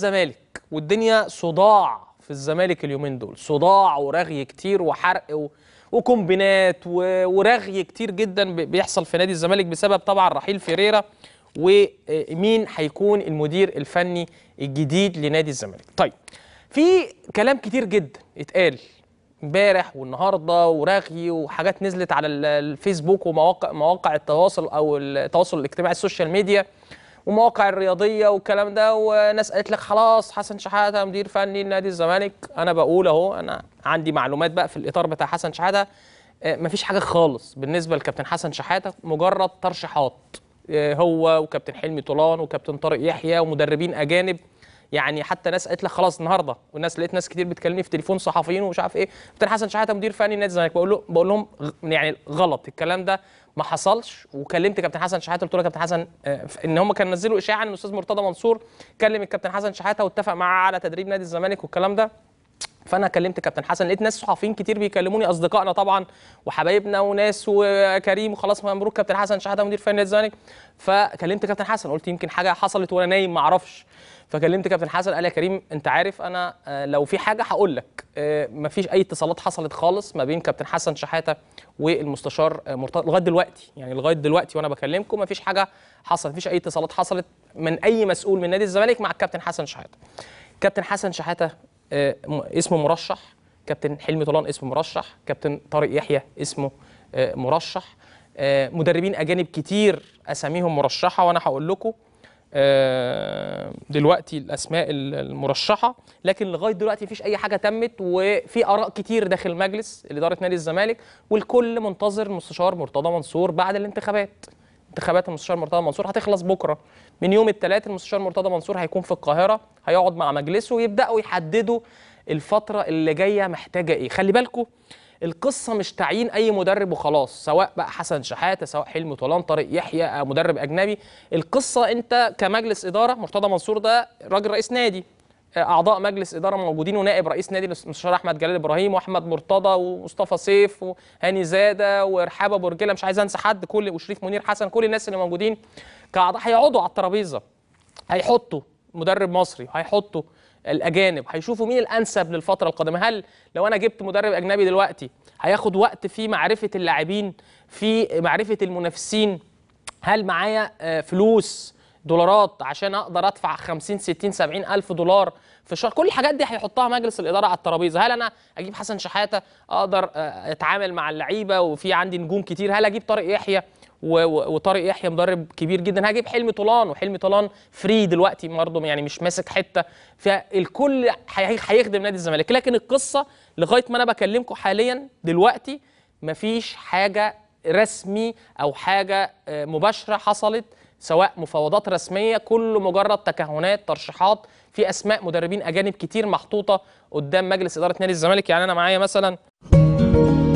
زمالك، والدنيا صداع في الزمالك اليومين دول، صداع ورغي كتير وحرق وكومبينات ورغي كتير جدا بيحصل في نادي الزمالك بسبب طبعا رحيل فيريرا ومين هيكون المدير الفني الجديد لنادي الزمالك. طيب في كلام كتير جدا اتقال امبارح والنهارده ورغي وحاجات نزلت على الفيسبوك ومواقع التواصل او التواصل الاجتماعي السوشيال ميديا ومواقع الرياضيه والكلام ده، وناس قالت لك خلاص حسن شحاته مدير فني لنادي الزمالك. انا بقول اهو، انا عندي معلومات بقى في الاطار بتاع حسن شحاته، مفيش حاجه خالص بالنسبه لكابتن حسن شحاته، مجرد ترشيحات هو وكابتن حلمي طولان وكابتن طارق يحيى ومدربين اجانب. يعني حتى ناس قالت لك خلاص النهارده، والناس لقيت ناس كتير بتكلمني في تليفون صحفيين ومش عارف ايه، كابتن حسن شحاته مدير فني نادي الزمالك. بقول لهم يعني غلط الكلام ده، ما حصلش. وكلمت كابتن حسن شحاته قلت له كابتن حسن ان هم كانوا نزلوا اشاعه ان الاستاذ مرتضى منصور كلم الكابتن حسن شحاته واتفق معاه على تدريب نادي الزمالك والكلام ده. فانا كلمت كابتن حسن، لقيت ناس صحفيين كتير بيكلموني، اصدقائنا طبعا وحبايبنا وناس وكريم وخلاص مبروك كابتن حسن شحاته مدير فني نادي الزمالك. فكلمت كابتن حسن قلت يمكن حاجه حصلت وانا نايم ما اعرفش. فكلمت كابتن حسن قال يا كريم انت عارف انا لو في حاجه هقول لك، مفيش اي اتصالات حصلت خالص ما بين كابتن حسن شحاته والمستشار مرتضى لغايه دلوقتي، يعني لغايه دلوقتي وانا بكلمكم مفيش حاجه حصلت، مفيش اي اتصالات حصلت من اي مسؤول من نادي الزمالك مع الكابتن حسن شحاته. كابتن حسن شحاته اسمه مرشح، كابتن حلمي طولان اسمه مرشح، كابتن طارق يحيى اسمه مرشح، مدربين اجانب كتير اساميهم مرشحه وانا هقول لكم دلوقتي الاسماء المرشحه، لكن لغايه دلوقتي مفيش اي حاجه تمت، وفي اراء كتير داخل مجلس اداره نادي الزمالك، والكل منتظر المستشار مرتضى منصور بعد الانتخابات. انتخابات المستشار مرتضى منصور هتخلص بكره، من يوم الثلاث المستشار مرتضى منصور هيكون في القاهره، هيقعد مع مجلسه ويبداوا يحددوا الفتره اللي جايه محتاجه ايه. خلي بالكم القصه مش تعيين اي مدرب وخلاص، سواء بقى حسن شحاته سواء حلمي طولان طارق يحيى او مدرب اجنبي. القصه انت كمجلس اداره، مرتضى منصور ده راجل رئيس نادي، اعضاء مجلس اداره موجودين ونائب رئيس نادي المستشار احمد جلال ابراهيم واحمد مرتضى ومصطفى سيف وهاني زاده وارحاب ابو رجيله، مش عايز انسى حد، كل وشريف منير حسن، كل الناس اللي موجودين كاعضاء هيقعدوا على الترابيزه، هيحطوا مدرب مصري، هيحطوا الاجانب، هيشوفوا مين الانسب للفتره القادمه. هل لو انا جبت مدرب اجنبي دلوقتي هياخد وقت في معرفه اللاعبين، في معرفه المنافسين، هل معايا فلوس دولارات عشان اقدر ادفع 50 60 70 الف دولار في الشهر؟ كل الحاجات دي هيحطها مجلس الاداره على الترابيزه. هل انا اجيب حسن شحاته اقدر اتعامل مع اللعيبه وفي عندي نجوم كتير؟ هل اجيب طارق يحيى وطارق يحيى مدرب كبير جدا؟ هجيب حلمي طولان، وحلمي طولان فري دلوقتي برضه، يعني مش ماسك حته، فالكل هيخدم نادي الزمالك. لكن القصه لغايه ما انا بكلمكم حاليا دلوقتي مفيش حاجه رسمي او حاجه مباشره حصلت، سواء مفاوضات رسميه، كله مجرد تكهنات، ترشيحات، في اسماء مدربين اجانب كتير محطوطه قدام مجلس اداره نادي الزمالك. يعني انا معايا مثلا